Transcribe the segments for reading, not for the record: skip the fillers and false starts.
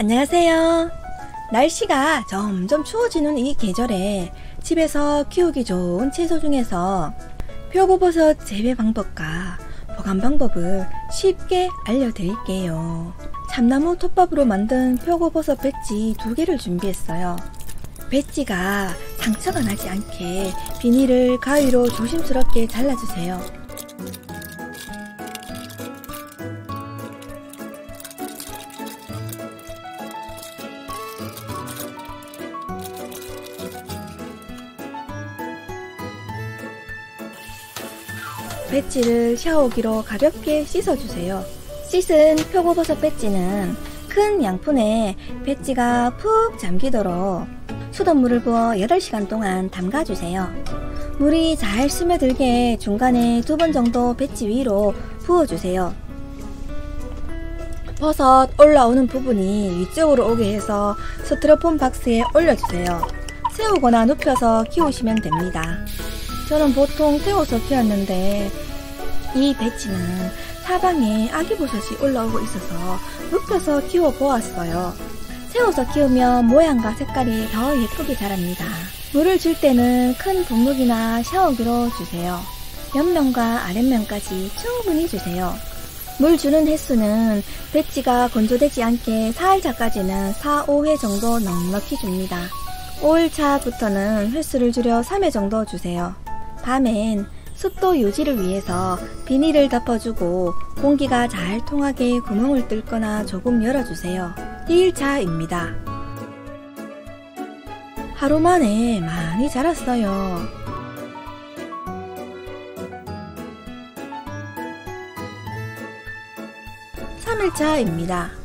안녕하세요. 날씨가 점점 추워지는 이 계절에 집에서 키우기 좋은 채소 중에서 표고버섯 재배 방법과 보관 방법을 쉽게 알려드릴게요. 참나무 톱밥으로 만든 표고버섯 배지 2개를 준비했어요. 배지가 상처가 나지 않게 비닐을 가위로 조심스럽게 잘라주세요. 배지를 샤워기로 가볍게 씻어주세요. 씻은 표고버섯 배지는 큰 양푼에 배지가 푹 잠기도록 수돗물을 부어 8시간 동안 담가주세요. 물이 잘 스며들게 중간에 2번 정도 배지 위로 부어주세요. 버섯 올라오는 부분이 위쪽으로 오게 해서 스티로폼 박스에 올려주세요. 세우거나 눕혀서 키우시면 됩니다. 저는 보통 세워서 키웠는데 이 배지는 사방에 아기버섯이 올라오고 있어서 눕혀서 키워보았어요. 세워서 키우면 모양과 색깔이 더 예쁘게 자랍니다. 물을 줄 때는 큰 분무기나 샤워기로 주세요. 옆면과 아랫면까지 충분히 주세요. 물 주는 횟수는 배지가 건조되지 않게 4일차까지는 4-5회 정도 넉넉히 줍니다. 5일차부터는 횟수를 줄여 3회 정도 주세요. 밤엔 습도 유지를 위해서 비닐을 덮어주고 공기가 잘 통하게 구멍을 뚫거나 조금 열어주세요. 2일차입니다. 하루 만에 많이 자랐어요. (3일차입니다)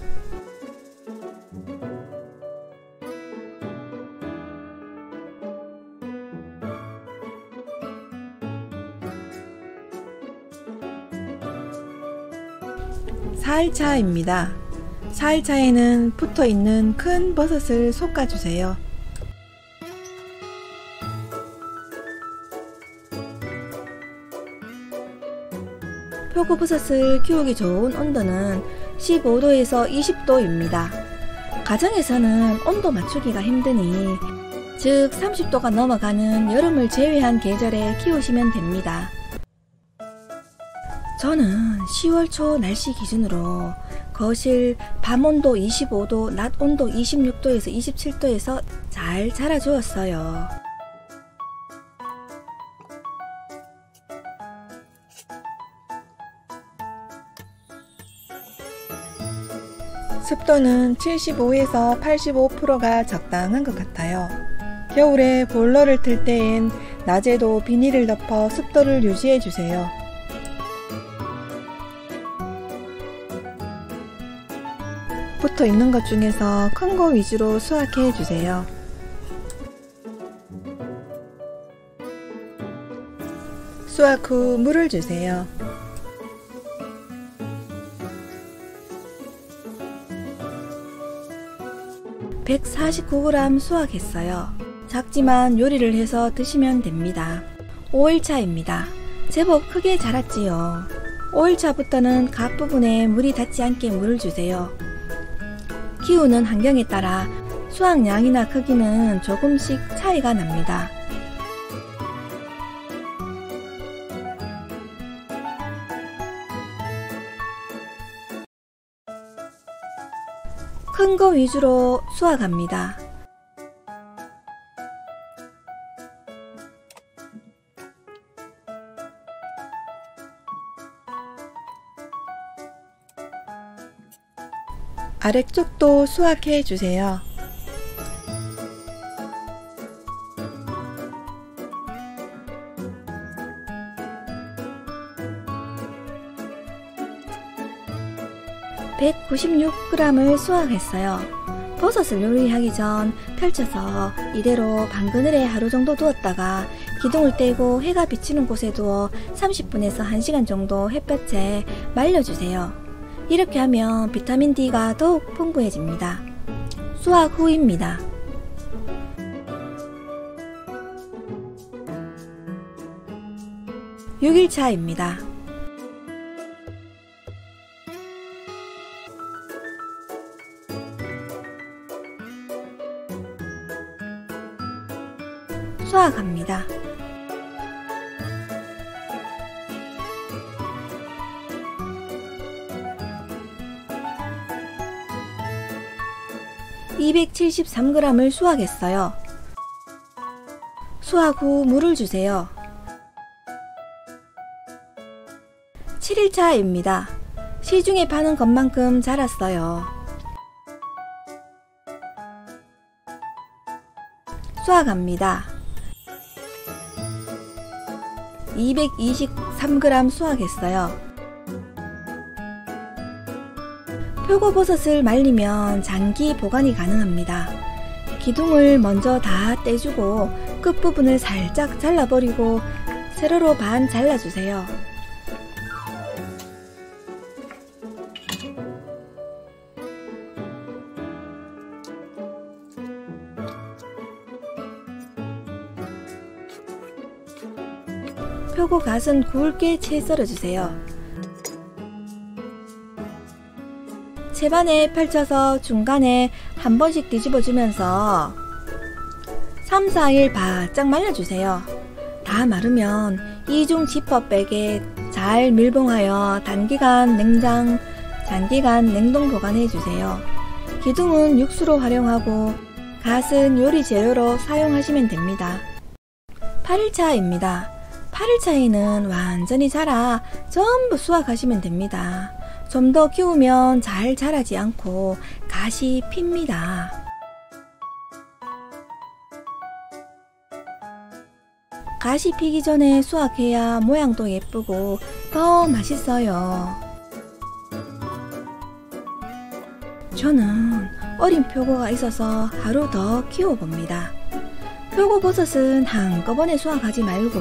(4일차입니다) 4일차에는 붙어있는 큰 버섯을 솎아주세요. 표고버섯을 키우기 좋은 온도는 15도에서 20도입니다. 가정에서는 온도 맞추기가 힘드니 즉 30도가 넘어가는 여름을 제외한 계절에 키우시면 됩니다. 저는 10월 초 날씨 기준으로 거실 밤 온도 25도, 낮 온도 26도에서 27도에서 잘 자라주었어요. 습도는 75에서 85%가 적당한 것 같아요. 겨울에 보일러를 틀 때엔 낮에도 비닐을 덮어 습도를 유지해주세요. 붙어 있는 것 중에서 큰 거 위주로 수확해 주세요. 수확 후 물을 주세요. (149g) 수확했어요. 작지만 요리를 해서 드시면 됩니다. (5일차입니다) 제법 크게 자랐지요. (5일차부터는) 각 부분에 물이 닿지 않게 물을 주세요. 키우는 환경에 따라 수확량이나 크기는 조금씩 차이가 납니다. 큰 거 위주로 수확합니다. 아래쪽도 수확해 주세요. (196g을) 수확했어요. 버섯을 요리하기 전 펼쳐서 이대로 방그늘에 하루 정도 두었다가 기둥을 떼고 해가 비치는 곳에 두어 30분에서 1시간 정도 햇볕에 말려주세요. 이렇게 하면 비타민 D가 더욱 풍부해집니다. 수확 후입니다. (6일차입니다) 쏘아갑니다. (273g을) 쏘아겠어요. 쏘아고 물을 주세요. 7일차입니다. 시중에 파는 것만큼 자랐어요. 쏘아갑니다. 223g 쏘아겠어요. 표고버섯을 말리면 장기 보관이 가능합니다. 기둥을 먼저 다 떼주고 끝부분을 살짝 잘라버리고 세로로 반 잘라주세요. 표고 갓은 굵게 채 썰어주세요. 재반에 펼쳐서 중간에 한 번씩 뒤집어주면서 3, 4일 바짝 말려주세요. 다 마르면 이중 지퍼백에 잘 밀봉하여 단기간 냉장, 장기간 냉동 보관해주세요. 기둥은 육수로 활용하고 갓은 요리 재료로 사용하시면 됩니다. 8일차입니다. 8일차에는 완전히 자라 전부 수확하시면 됩니다. 좀 더 키우면 잘 자라지 않고 갓이 핍니다. 갓이 피기 전에 수확해야 모양도 예쁘고 더 맛있어요. 저는 어린 표고가 있어서 하루 더 키워봅니다. 표고버섯은 한꺼번에 수확하지 말고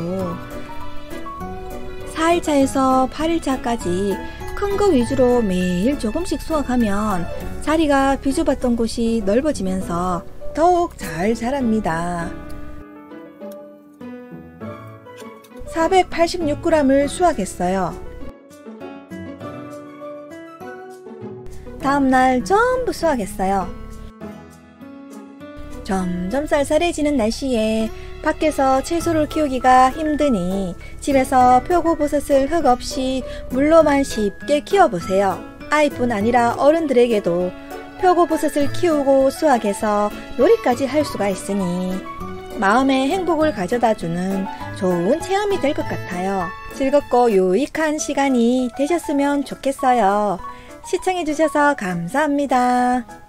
4일차에서 8일차까지 큰 거 위주로 매일 조금씩 수확하면 자리가 비좁았던 곳이 넓어지면서 더욱 잘 자랍니다. 486g을 수확했어요. 다음날 전부 수확했어요. 점점 쌀쌀해지는 날씨에 밖에서 채소를 키우기가 힘드니 집에서 표고버섯을 흙 없이 물로만 쉽게 키워보세요. 아이뿐 아니라 어른들에게도 표고버섯을 키우고 수확해서 요리까지 할 수가 있으니 마음의 행복을 가져다주는 좋은 체험이 될 것 같아요. 즐겁고 유익한 시간이 되셨으면 좋겠어요. 시청해주셔서 감사합니다.